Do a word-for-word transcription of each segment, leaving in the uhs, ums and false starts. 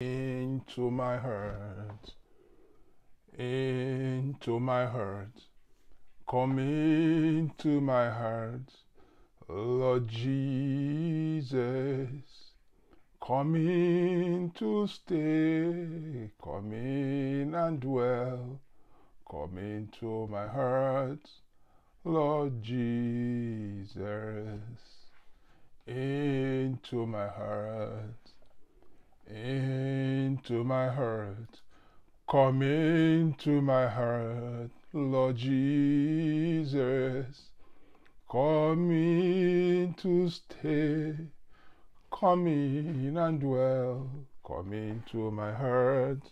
into my heart, into my heart, come into my heart, Lord Jesus, come in to stay, come in and dwell, come into my heart, Lord Jesus, into my heart, into my heart, come into my heart, Lord Jesus, come in to stay, come in and dwell, come into my heart,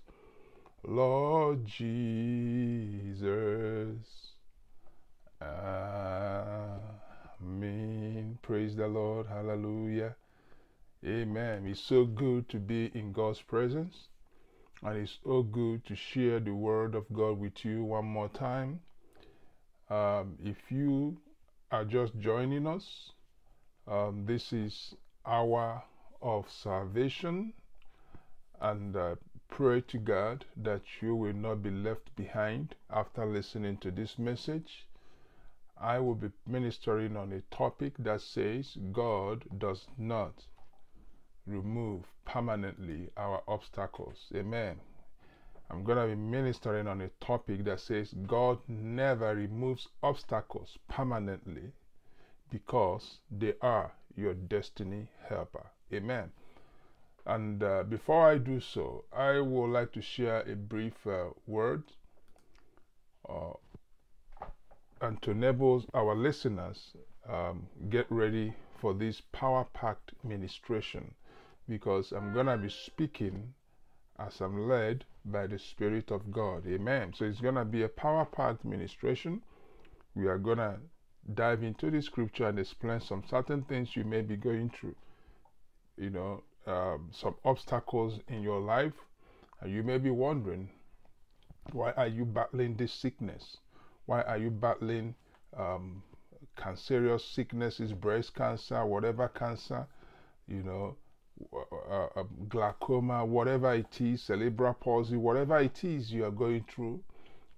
Lord Jesus. Amen. Praise the Lord. Hallelujah. Amen. It's so good to be in God's presence, and it's so good to share the word of God with you one more time. Um, if you are just joining us, um, this is Hour of Salvation, and uh, pray to God that you will not be left behind after listening to this message. I will be ministering on a topic that says God does not remove permanently our obstacles. Amen. I'm going to be ministering on a topic that says God never removes obstacles permanently because they are your destiny helper. Amen. And uh, before I do so, I would like to share a brief uh, word uh, and to enable our listeners um, get ready for this power-packed ministration, because I'm going to be speaking as I'm led by the Spirit of God. Amen. So it's going to be a power-packed ministration. We are going to dive into the scripture and explain some certain things you may be going through, you know, um, some obstacles in your life. And you may be wondering, why are you battling this sickness? Why are you battling um, cancerous sicknesses, breast cancer, whatever cancer, you know, Uh, uh, glaucoma, whatever it is, cerebral palsy, whatever it is you are going through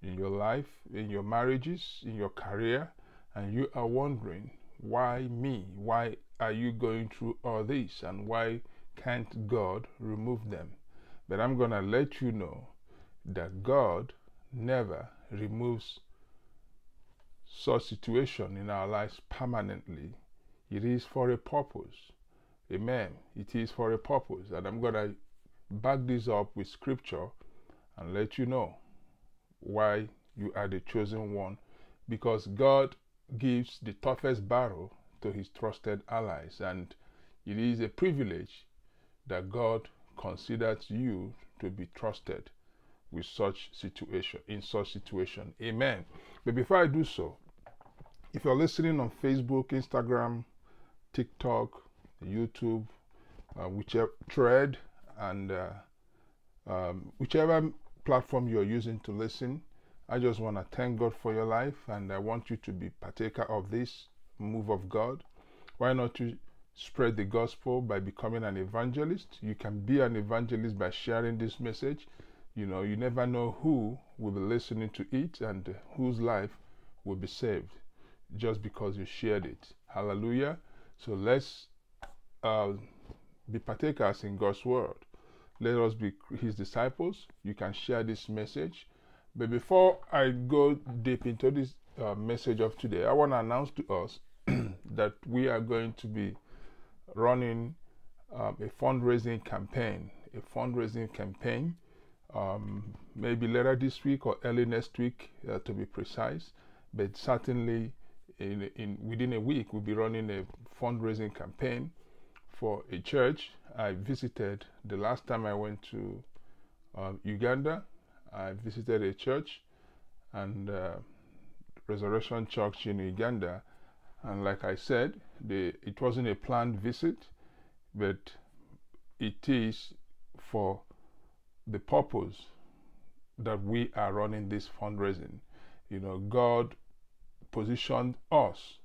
in your life, in your marriages, in your career, and you are wondering, why me? Why are you going through all this, and why can't God remove them? But I'm gonna let you know that God never removes such situation in our lives permanently. It is for a purpose. Amen. It is for a purpose. And I'm going to back this up with scripture and let you know why you are the chosen one. Because God gives the toughest battle to his trusted allies. And it is a privilege that God considers you to be trusted with such situation, in such situation. Amen. But before I do so, if you're listening on Facebook, Instagram, TikTok, YouTube, uh, whichever thread, and uh, um, whichever platform you're using to listen, I just want to thank God for your life, and I want you to be partaker of this move of God. Why not you spread the gospel by becoming an evangelist? You can be an evangelist by sharing this message. You know, you never know who will be listening to it and whose life will be saved just because you shared it. Hallelujah. So let's Uh, be partakers in God's word. Let us be his disciples. You can share this message. But before I go deep into this uh, message of today, I want to announce to us that we are going to be running um, a fundraising campaign, a fundraising campaign, um, maybe later this week or early next week, uh, to be precise, but certainly in, in within a week, we'll be running a fundraising campaign for a church I visited the last time I went to um, Uganda. I visited a church, and uh, Resurrection Church in Uganda, and like I said, the, it wasn't a planned visit, but it is for the purpose that we are running this fundraising. You know, God positioned us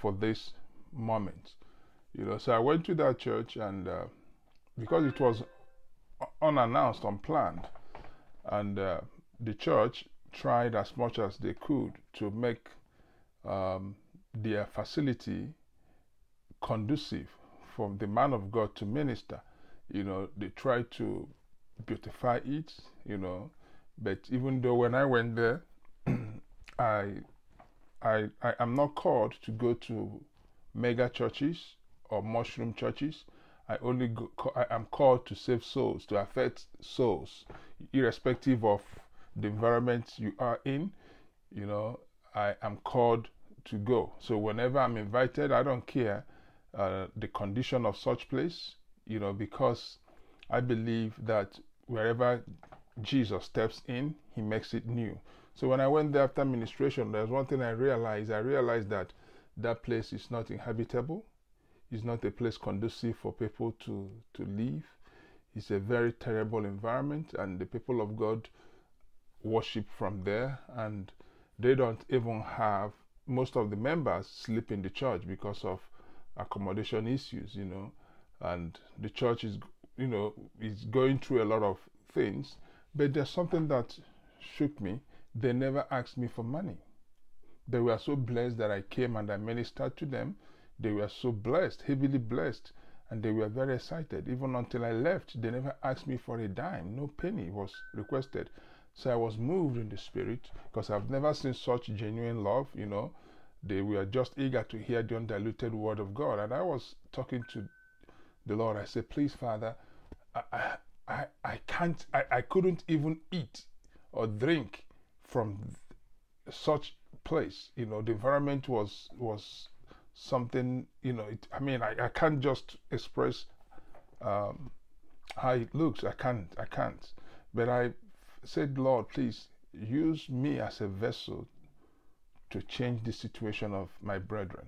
for this moment. You know, so I went to that church, and uh, because it was unannounced, unplanned, and uh, the church tried as much as they could to make um, their facility conducive for the man of God to minister. You know, they tried to beautify it, you know, but even though when I went there, I, I, I am not called to go to mega churches or mushroom churches. I only go, I am called to save souls, to affect souls, irrespective of the environment you are in. You know, I am called to go. So whenever I'm invited, I don't care uh, the condition of such place, you know, because I believe that wherever Jesus steps in, he makes it new. So when I went there after ministration, there's one thing I realized. I realized that that place is not inhabitable. It's not a place conducive for people to, to live. It's a very terrible environment, and the people of God worship from there, and they don't even have, most of the members sleep in the church because of accommodation issues, you know, and the church is, you know, is going through a lot of things. But there's something that shook me. They never asked me for money. They were so blessed that I came and I ministered to them. They were so blessed, heavily blessed, and they were very excited. Even until I left, they never asked me for a dime. No penny was requested. So I was moved in the spirit, because I've never seen such genuine love, you know. They were just eager to hear the undiluted word of God. And I was talking to the Lord. I said, please, Father, I, I, I can't, I, I couldn't even eat or drink from such place. You know, the environment was was something, you know, it, I mean, I, I can't just express um, how it looks. I can't, I can't. But I said, Lord, please use me as a vessel to change the situation of my brethren.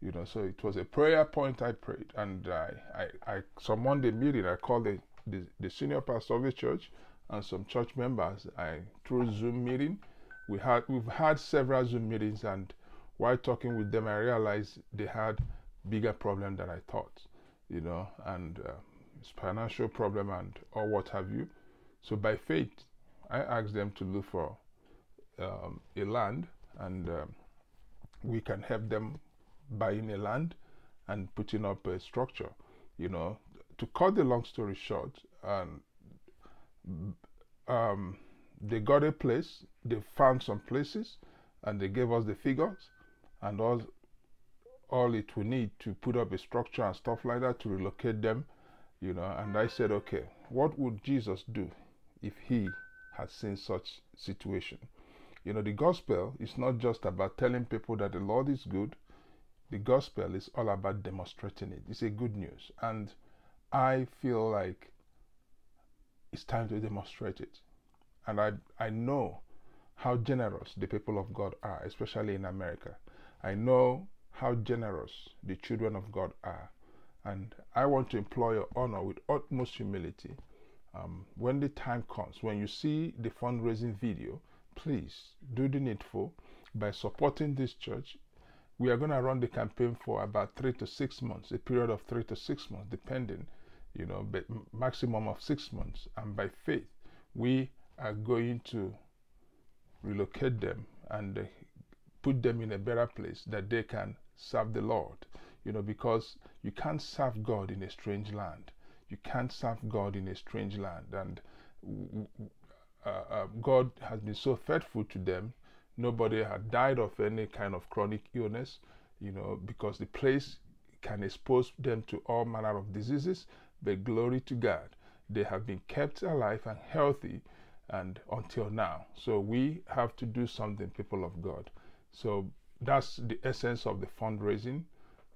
You know, so it was a prayer point I prayed. And I, I, I some Monday meeting, I called the, the, the senior pastor of the church and some church members I through Zoom meeting. We had, we've had several Zoom meetings, and while talking with them, I realized they had bigger problem than I thought, you know, and uh, it's financial problem and or what have you. So by faith, I asked them to look for um, a land, and um, we can help them buying a land and putting up a structure, you know. To cut the long story short, and um, they got a place, they found some places, and they gave us the figures and all all it we need to put up a structure and stuff like that to relocate them, you know. And I said, okay, what would Jesus do if he had seen such situation? You know, the gospel is not just about telling people that the Lord is good. The gospel is all about demonstrating it. It's a good news, and I feel like it's time to demonstrate it. And I, I know how generous the people of God are, especially in America. I know how generous the children of God are, and I want to employ your honor with utmost humility. Um, when the time comes, when you see the fundraising video, please do the needful by supporting this church. We are going to run the campaign for about three to six months, a period of three to six months, depending, you know, but maximum of six months. And by faith, we are going to relocate them and uh, put them in a better place that they can serve the Lord, you know, because you can't serve God in a strange land. You can't serve God in a strange land. And uh, uh, God has been so faithful to them. Nobody had died of any kind of chronic illness, you know, because the place can expose them to all manner of diseases, but glory to God, they have been kept alive and healthy, and until now. So we have to do something, people of God. So that's the essence of the fundraising,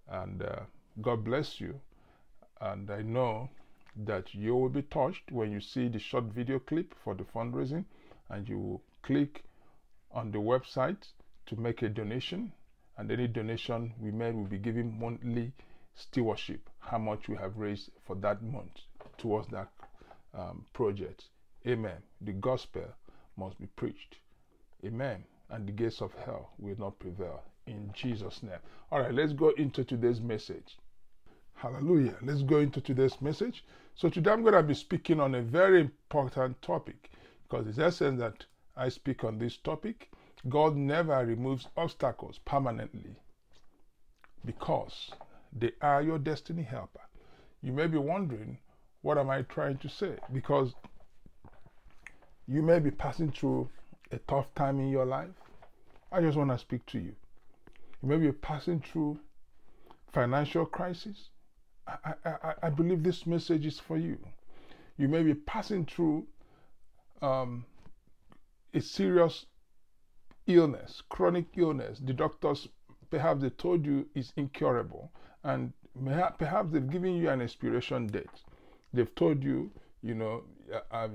and uh, God bless you. And I know that you will be touched when you see the short video clip for the fundraising, and you will click on the website to make a donation, and any donation we made will be given monthly stewardship, how much we have raised for that month towards that um, project. Amen. The gospel must be preached. Amen. And the gates of hell will not prevail, in Jesus' name. All right, let's go into today's message. Hallelujah. Let's go into today's message. So today I'm going to be speaking on a very important topic, because it's essence that I speak on this topic. God never removes obstacles permanently because they are your destiny helper. You may be wondering, what am I trying to say? Because you may be passing through a tough time in your life. I just want to speak to you. You may be passing through financial crisis. I, I, I believe this message is for you. You may be passing through um, a serious illness, chronic illness. The doctors, perhaps they told you is incurable, and perhaps they've given you an expiration date. They've told you, you know,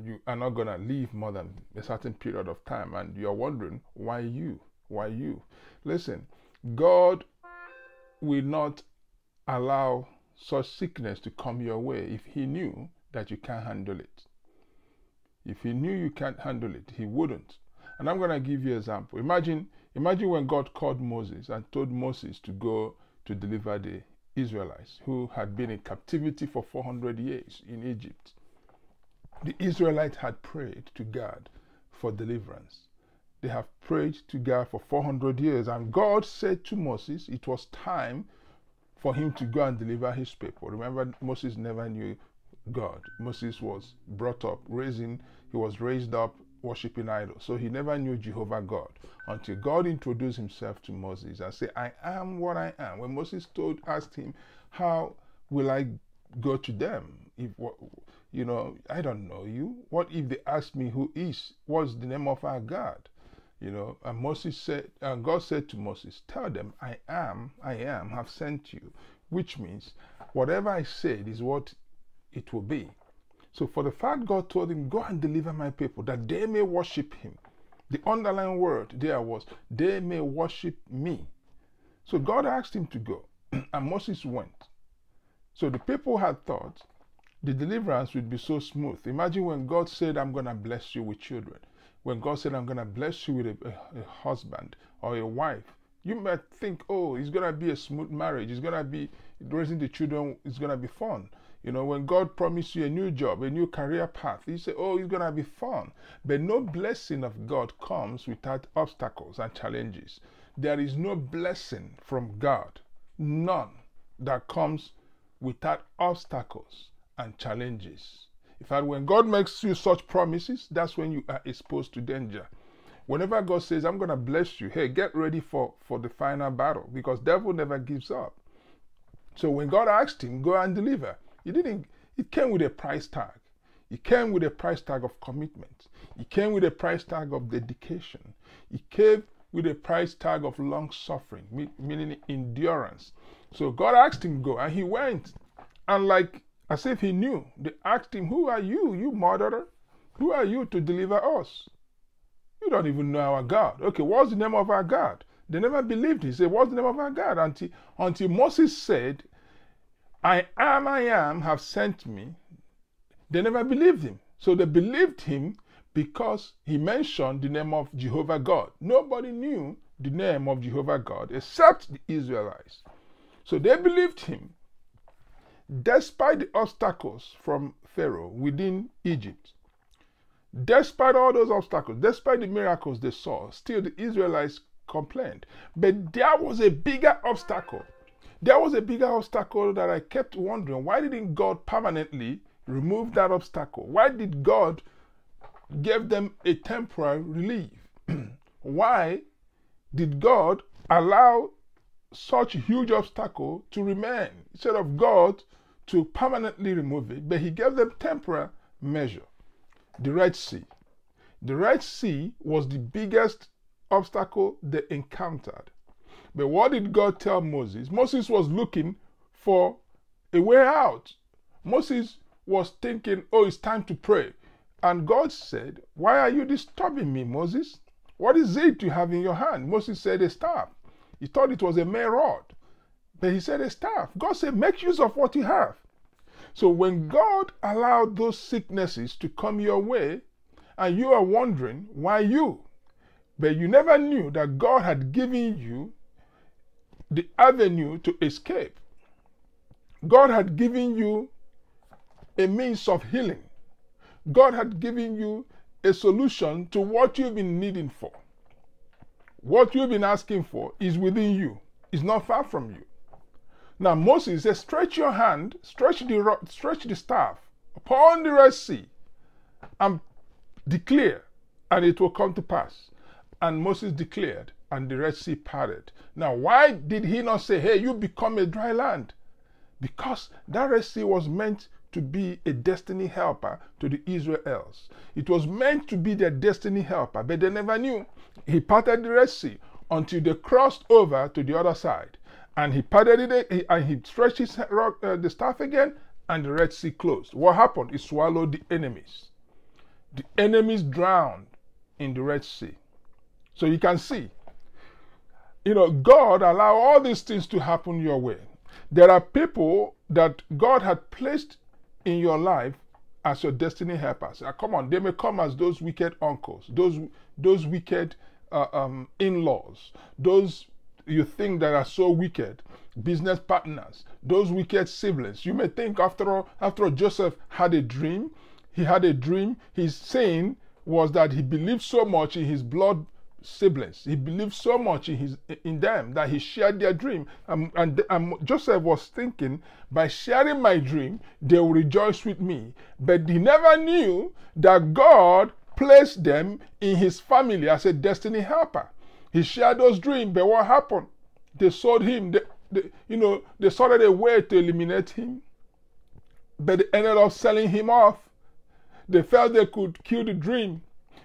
you are not going to live more than a certain period of time, and you're wondering, why you? Why you? Listen, God will not allow such sickness to come your way if he knew that you can't handle it. If he knew you can't handle it, he wouldn't. And I'm going to give you an example. Imagine, imagine when God called Moses and told Moses to go to deliver the Israelites who had been in captivity for four hundred years in Egypt. The Israelites had prayed to God for deliverance. They have prayed to God for four hundred years, and God said to Moses it was time for him to go and deliver his people. Remember, Moses never knew God. Moses was brought up, raising, he was raised up worshiping idols. So he never knew Jehovah God until God introduced himself to Moses and said, I am what I am. When Moses told, asked him, how will I go to them? If you know, I don't know you. What if they ask me who is, what's the name of our God? You know, and Moses said, and God said to Moses, tell them, I am, I am, have sent you, which means whatever I said is what it will be. So for the fact God told him, go and deliver my people, that they may worship him. The underlying word there was, they may worship me. So God asked him to go, and Moses went. So the people had thought the deliverance would be so smooth. Imagine when God said, I'm going to bless you with children. When God said, I'm going to bless you with a, a, a husband or a wife. You might think, oh, it's going to be a smooth marriage. It's going to be raising the children. It's going to be fun. You know, when God promised you a new job, a new career path, you say, oh, it's going to be fun. But no blessing of God comes without obstacles and challenges. There is no blessing from God, none, that comes without obstacles and challenges. In fact, when God makes you such promises, that's when you are exposed to danger. Whenever God says, I'm going to bless you, hey, get ready for, for the final battle, because devil never gives up. So when God asked him, go and deliver, It didn't, it came with a price tag. It came with a price tag of commitment. It came with a price tag of dedication. It came with a price tag of long suffering, meaning endurance. So God asked him to go, and he went. And like, as if he knew, they asked him, who are you, you murderer? Who are you to deliver us? You don't even know our God. Okay, what's the name of our God? They never believed him. He said, what's the name of our God? Until, until Moses said, I am, I am, have sent me. They never believed him. So they believed him because he mentioned the name of Jehovah God. Nobody knew the name of Jehovah God except the Israelites. So they believed him. Despite the obstacles from Pharaoh within Egypt, despite all those obstacles, despite the miracles they saw, still the Israelites complained. But there was a bigger obstacle. There was a bigger obstacle that I kept wondering, why didn't God permanently remove that obstacle? Why did God give them a temporary relief? Why did God allow such a huge obstacle to remain instead of God to permanently remove it? But he gave them temporary measure. The Red Sea. The Red Sea was the biggest obstacle they encountered. But what did God tell Moses? Moses was looking for a way out. Moses was thinking, oh, it's time to pray. And God said, why are you disturbing me, Moses? What is it you have in your hand? Moses said, a staff. He thought it was a mere rod. But he said, a staff. God said, make use of what you have. So when God allowed those sicknesses to come your way, and you are wondering, why you? But you never knew that God had given you the avenue to escape. God had given you a means of healing. God had given you a solution to what you've been needing for. What you've been asking for is within you. It's not far from you. Now Moses says, stretch your hand, stretch the rod, stretch the staff upon the Red Sea and declare, and it will come to pass. And Moses declared, and the Red Sea parted. Now why did he not say, hey, you become a dry land? Because that Red Sea was meant to be a destiny helper to the Israelites. It was meant to be their destiny helper, but they never knew. He parted the Red Sea until they crossed over to the other side. And he parted it, and he stretched his rock, uh, the staff again, and the Red Sea closed. What happened? It swallowed the enemies. The enemies drowned in the Red Sea. So you can see, you know, God allowed all these things to happen your way. There are people that God had placed in your life as your destiny helpers. Now, come on, they may come as those wicked uncles, those those wicked uh, um, in-laws, those you think that are so wicked business partners, those wicked siblings. You may think after all, after all, Joseph had a dream. He had a dream. His saying was that he believed so much in his blood siblings. He believed so much in his in them that he shared their dream. Um, and, and Joseph was thinking, by sharing my dream, they will rejoice with me. But he never knew that God placed them in his family as a destiny helper. He shared those dreams, but what happened? They sold him. They, they, you know, they sought a way to eliminate him, but they ended up selling him off. They felt they could kill the dream,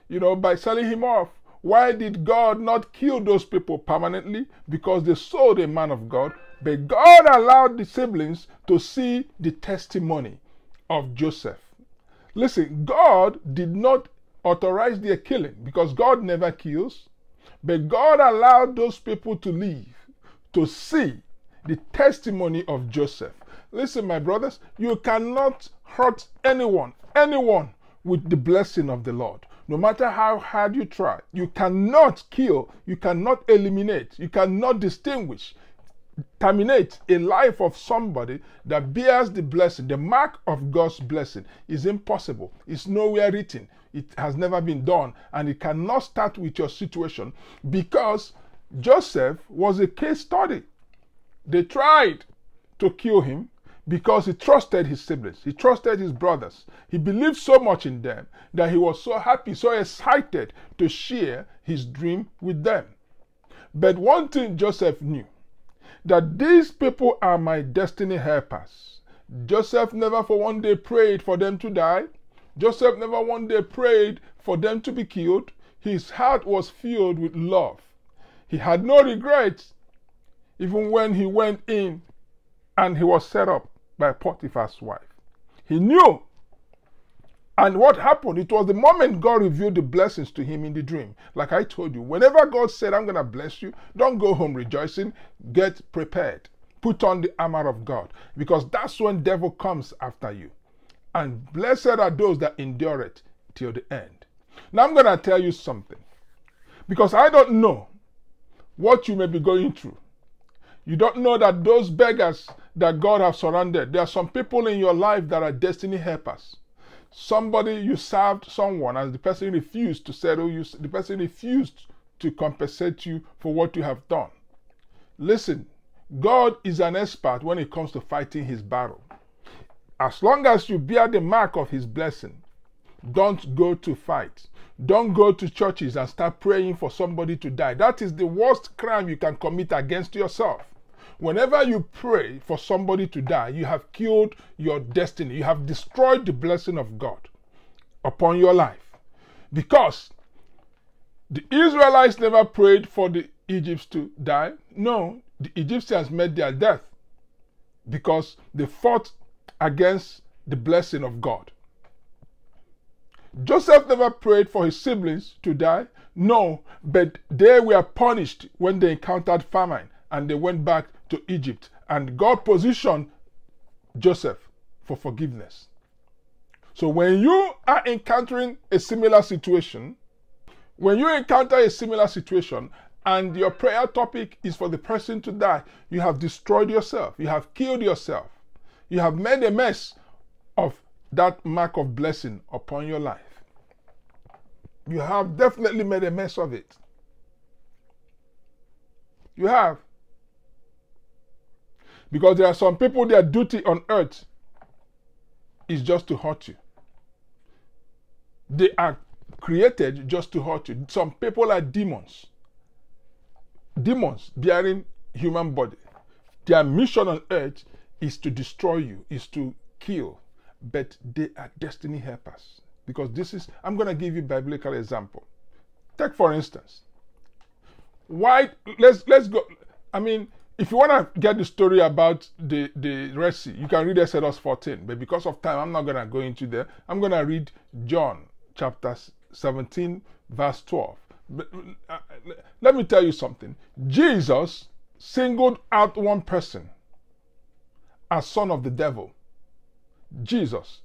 you know, by selling him off. Why did God not kill those people permanently? Because they sold a man of God. But God allowed the siblings to see the testimony of Joseph. Listen, God did not authorize their killing because God never kills. But God allowed those people to live, to see the testimony of Joseph. Listen, my brothers, you cannot hurt anyone, anyone with the blessing of the Lord. No matter how hard you try, you cannot kill, you cannot eliminate, you cannot distinguish, terminate a life of somebody that bears the blessing. The mark of God's blessing is impossible. It's nowhere written. It has never been done, and it cannot start with your situation, because Joseph was a case study. They tried to kill him, because he trusted his siblings, he trusted his brothers. He believed so much in them that he was so happy, so excited to share his dream with them. But one thing Joseph knew, that these people are my destiny helpers. Joseph never for one day prayed for them to die. Joseph never one day prayed for them to be killed. His heart was filled with love. He had no regrets, even when he went in and he was set up by Potiphar's wife. He knew. And what happened? It was the moment God revealed the blessings to him in the dream. Like I told you, whenever God said, I'm going to bless you, don't go home rejoicing. Get prepared. Put on the armor of God, because that's when devil comes after you. And blessed are those that endure it till the end. Now I'm going to tell you something, because I don't know what you may be going through. You don't know that those beggars that God has surrounded, there are some people in your life that are destiny helpers. Somebody, you served someone and the person refused to settle you, the person refused to compensate you for what you have done. Listen, God is an expert when it comes to fighting his battle. As long as you bear the mark of his blessing, don't go to fight. Don't go to churches and start praying for somebody to die. That is the worst crime you can commit against yourself. Whenever you pray for somebody to die, you have killed your destiny. You have destroyed the blessing of God upon your life. Because the Israelites never prayed for the Egyptians to die. No, the Egyptians met their death because they fought against the blessing of God. Joseph never prayed for his siblings to die. No, but they were punished when they encountered famine and they went back to Egypt. And God positioned Joseph for forgiveness. So when you are encountering a similar situation, when you encounter a similar situation and your prayer topic is for the person to die, you have destroyed yourself. You have killed yourself. you have made a mess of that mark of blessing upon your life. You have definitely made a mess of it. You have. Because there are some people, their duty on earth is just to hurt you. They are created just to hurt you. Some people are demons. Demons bearing human body. Their mission on earth is to destroy you, is to kill. But they are destiny helpers. Because this is, I'm going to give you a biblical example. Take for instance, why, let's, let's go, I mean, if you want to get the story about the, the Red Sea, you can read Exodus fourteen. But because of time, I'm not going to go into there. I'm going to read John chapter seventeen, verse twelve. But, uh, let me tell you something. Jesus singled out one person as son of the devil. Jesus,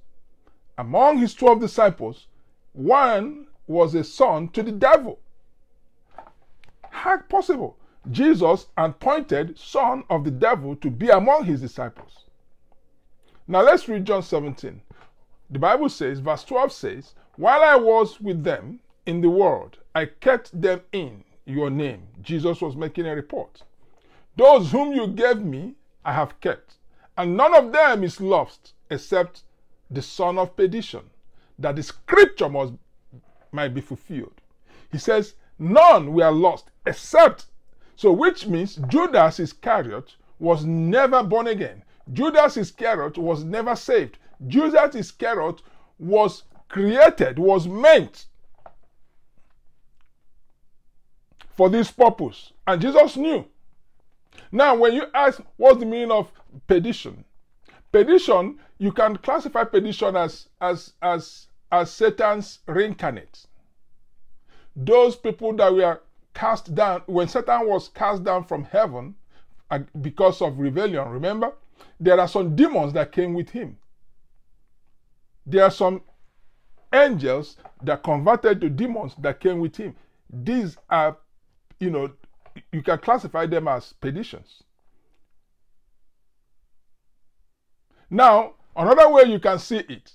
among his twelve disciples, one was a son to the devil. How possible? Jesus appointed son of the devil to be among his disciples. Now let's read John seventeen. The Bible says, verse twelve says, while I was with them in the world, I kept them in your name. Jesus was making a report. Those whom you gave me, I have kept, and none of them is lost except the son of perdition, that the scripture must, might be fulfilled. He says, none were lost except, so which means Judas Iscariot was never born again. Judas Iscariot was never saved. Judas Iscariot was created, was meant for this purpose. And Jesus knew. Now, when you ask, what's the meaning of perdition? Perdition, you can classify perdition as, as, as, as Satan's reincarnate. Those people that were cast down, when Satan was cast down from heaven because of rebellion, remember? There are some demons that came with him. There are some angels that converted to demons that came with him. These are, you know, you can classify them as perditions. Now, another way you can see it.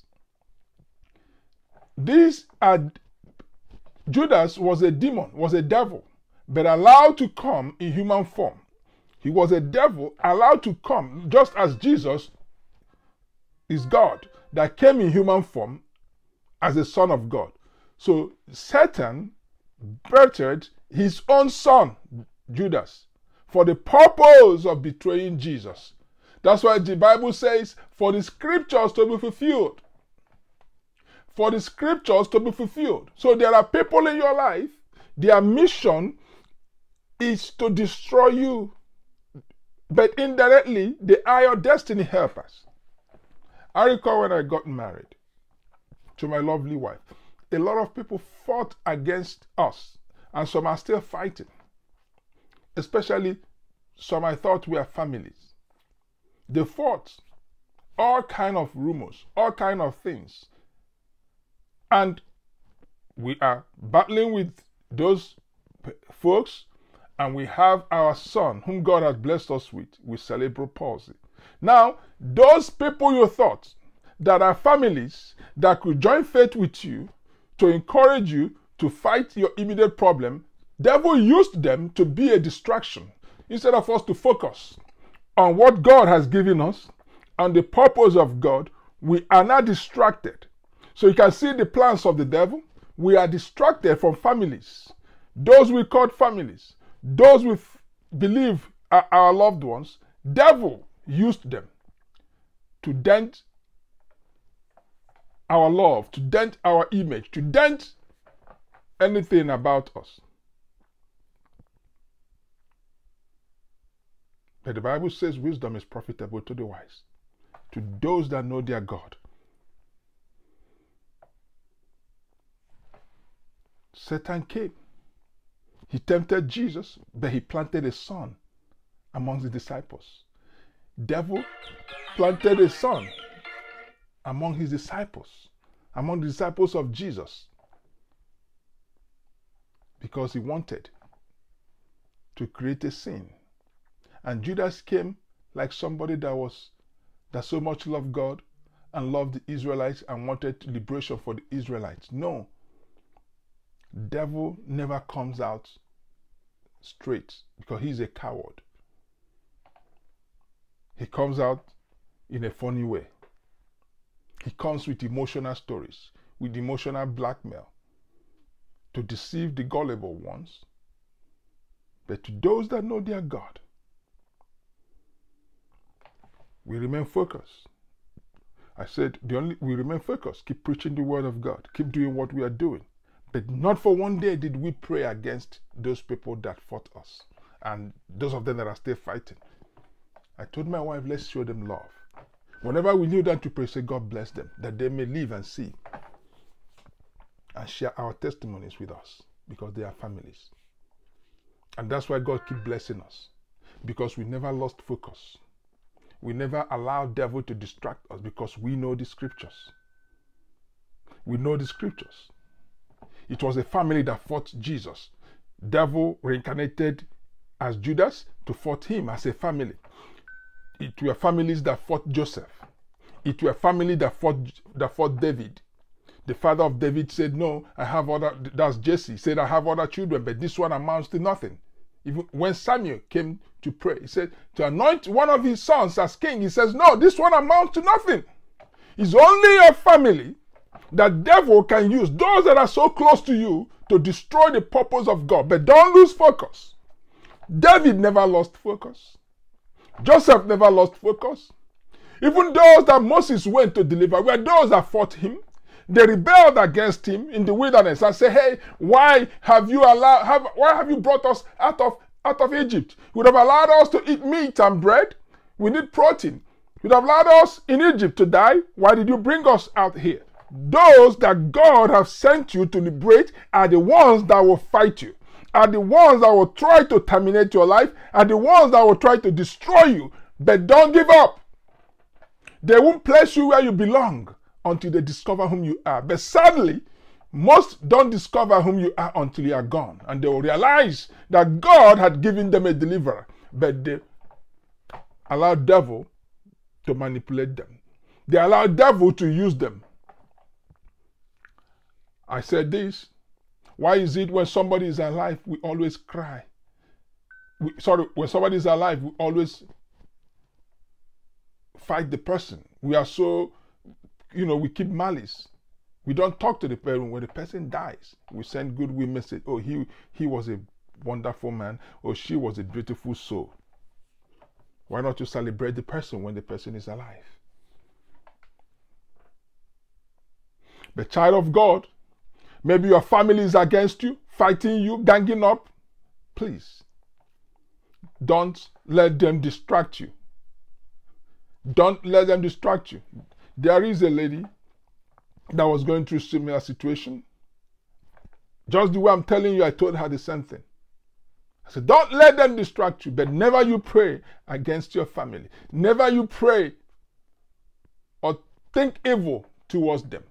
These are, Judas was a demon, was a devil, but allowed to come in human form. He was a devil allowed to come, just as Jesus is God, that came in human form as the Son of God. So Satan birthed his own son, Judas, for the purpose of betraying Jesus. That's why the Bible says, for the scriptures to be fulfilled. For the scriptures to be fulfilled. So there are people in your life, their mission is to destroy you. But indirectly, they are your destiny helpers. I recall when I got married to my lovely wife, a lot of people fought against us, and some are still fighting. Especially some I thought were families. They fought all kind of rumors, all kind of things. And we are battling with those folks, and we have our son, whom God has blessed us with, with cerebral palsy. Now, those people you thought that are families that could join faith with you to encourage you to fight your immediate problem, devil used them to be a distraction instead of us to focus on what God has given us, on the purpose of God. We are not distracted. So you can see the plans of the devil. We are distracted from families. Those we call families, those we believe are our loved ones, devil used them to dent our love, to dent our image, to dent anything about us. But the Bible says wisdom is profitable to the wise, to those that know their God. Satan came. He tempted Jesus, but he planted a son amongst the disciples. Devil planted a son among his disciples, among the disciples of Jesus, because he wanted to create a sin. And Judas came like somebody that was that so much loved God and loved the Israelites and wanted liberation for the Israelites. No. Devil never comes out straight because he's a coward. He comes out in a funny way. He comes with emotional stories, with emotional blackmail to deceive the gullible ones. But to those that know their God, we remain focused. I said, the only, we remain focused. Keep preaching the word of God. Keep doing what we are doing. But not for one day did we pray against those people that fought us and those of them that are still fighting. I told my wife, let's show them love. Whenever we kneel down to pray, say, God bless them, that they may live and see and share our testimonies with us because they are families. And that's why God keeps blessing us, because we never lost focus. We never allow devil to distract us because we know the scriptures. We know the scriptures. It was a family that fought Jesus. Devil reincarnated as Judas to fight him as a family. It were families that fought Joseph. It were family that fought, that fought David. The father of David said, no, I have other, that's Jesse, he said, I have other children, but this one amounts to nothing. Even when Samuel came to pray, he said, to anoint one of his sons as king, he says, no, this one amounts to nothing. It's only a family that devil can use, those that are so close to you, to destroy the purpose of God. But don't lose focus. David never lost focus. Joseph never lost focus. Even those that Moses went to deliver were those that fought him. They rebelled against him in the wilderness and say, hey, why have you allowed, have, why have you brought us out of, out of Egypt? You would have allowed us to eat meat and bread. We need protein. You would have allowed us in Egypt to die. Why did you bring us out here? Those that God has sent you to liberate are the ones that will fight you, are the ones that will try to terminate your life, are the ones that will try to destroy you. But don't give up. They won't place you where you belong until they discover whom you are. But sadly, most don't discover whom you are until you are gone. And they will realize that God had given them a deliverer. But they allow devil to manipulate them. They allow devil to use them. I said this. Why is it when somebody is alive, we always cry? We, sorry, when somebody is alive, we always fight the person. We are so... You know, we keep malice. We don't talk to the person. When the person dies, we send goodwill message. Oh, he, he was a wonderful man. Oh, she was a beautiful soul. Why not you celebrate the person when the person is alive? The child of God, maybe your family is against you, fighting you, ganging up. Please, don't let them distract you. Don't let them distract you. There is a lady that was going through a similar situation. Just the way I'm telling you, I told her the same thing. I said, don't let them distract you, but never you pray against your family. Never you pray or think evil towards them.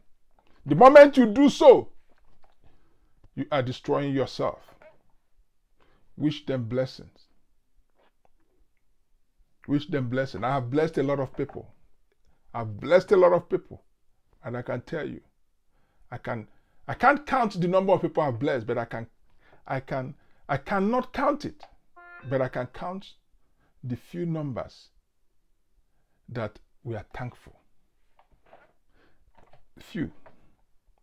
The moment you do so, you are destroying yourself. Wish them blessings. Wish them blessings. I have blessed a lot of people. I've blessed a lot of people, and I can tell you, I can, I can't count the number of people I've blessed, but I can, I can, I cannot count it, but I can count the few numbers that we are thankful. Few,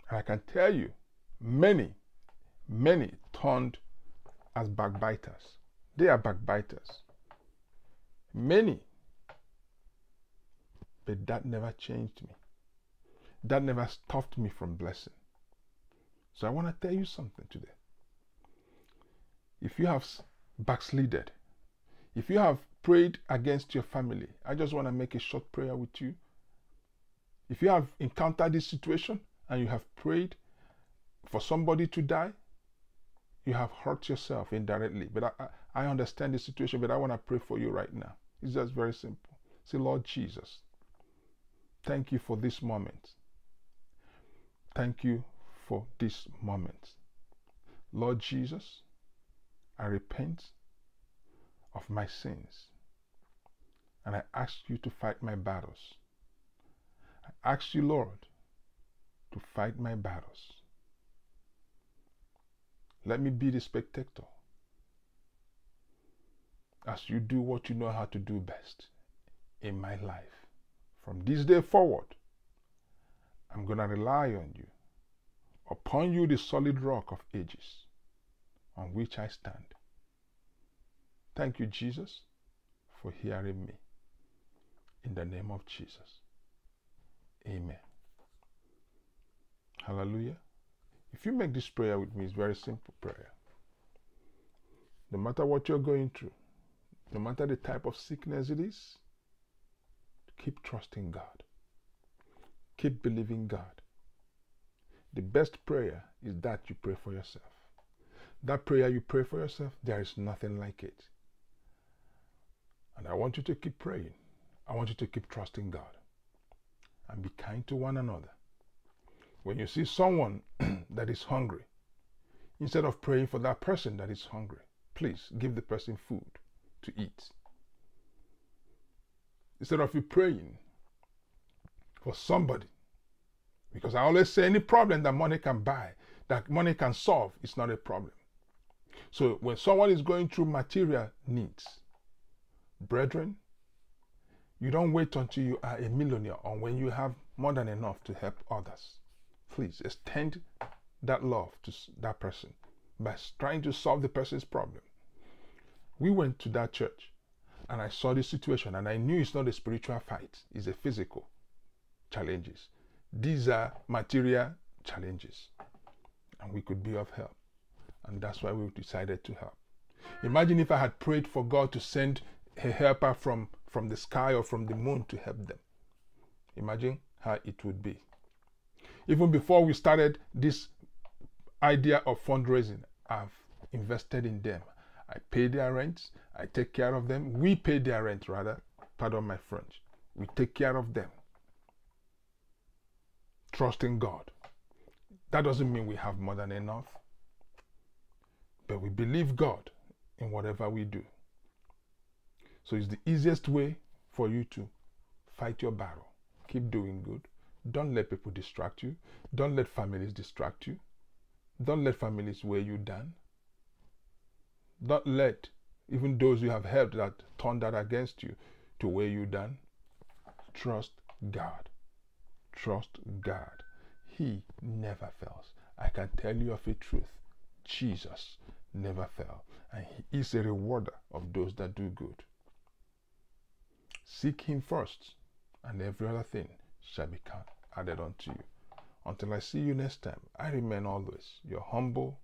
and I can tell you, many, many turned as backbiters. They are backbiters. Many. But that never changed me. That never stopped me from blessing. So I want to tell you something today. If you have backslided, if you have prayed against your family, I just want to make a short prayer with you. If you have encountered this situation and you have prayed for somebody to die, you have hurt yourself indirectly. But I, I understand the situation, but I want to pray for you right now. It's just very simple. Say, Lord Jesus, thank you for this moment. Thank you for this moment. Lord Jesus, I repent of my sins. and I ask you to fight my battles. I ask you, Lord, to fight my battles. Let me be the spectator as you do what you know how to do best in my life. From this day forward, I'm going to rely on you. Upon you, the solid rock of ages, on which I stand. Thank you, Jesus, for hearing me. In the name of Jesus. Amen. Hallelujah. If you make this prayer with me, it's a very simple prayer. No matter what you're going through, no matter the type of sickness it is, keep trusting God. Keep believing God. The best prayer is that you pray for yourself. That prayer you pray for yourself, there is nothing like it. And I want you to keep praying. I want you to keep trusting God. And be kind to one another. When you see someone that is hungry, instead of praying for that person that is hungry, please give the person food to eat. Instead of you praying for somebody, because I always say any problem that money can buy, that money can solve, is not a problem. So when someone is going through material needs, brethren, you don't wait until you are a millionaire or when you have more than enough to help others. Please extend that love to that person by trying to solve the person's problem. We went to that church and I saw this situation and I knew it's not a spiritual fight, it's a physical challenges. These are material challenges and we could be of help, and that's why we decided to help. Imagine if I had prayed for God to send a helper from, from the sky or from the moon to help them. Imagine how it would be. Even before we started this idea of fundraising, I've invested in them. I pay their rent, I take care of them. We pay their rent rather, pardon my French. We take care of them. Trusting God. That doesn't mean we have more than enough, but we believe God in whatever we do. So it's the easiest way for you to fight your battle. Keep doing good. Don't let people distract you. Don't let families distract you. Don't let families weigh you down. Don't let even those you have helped that turned that against you to weigh you down. Trust God. Trust God. He never fails. I can tell you of a truth. Jesus never fails. And he is a rewarder of those that do good. Seek him first, and every other thing shall be added unto you. Until I see you next time, I remain always your humble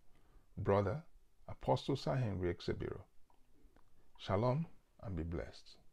brother, Apostle Sir Henry Exibiro. Shalom and be blessed.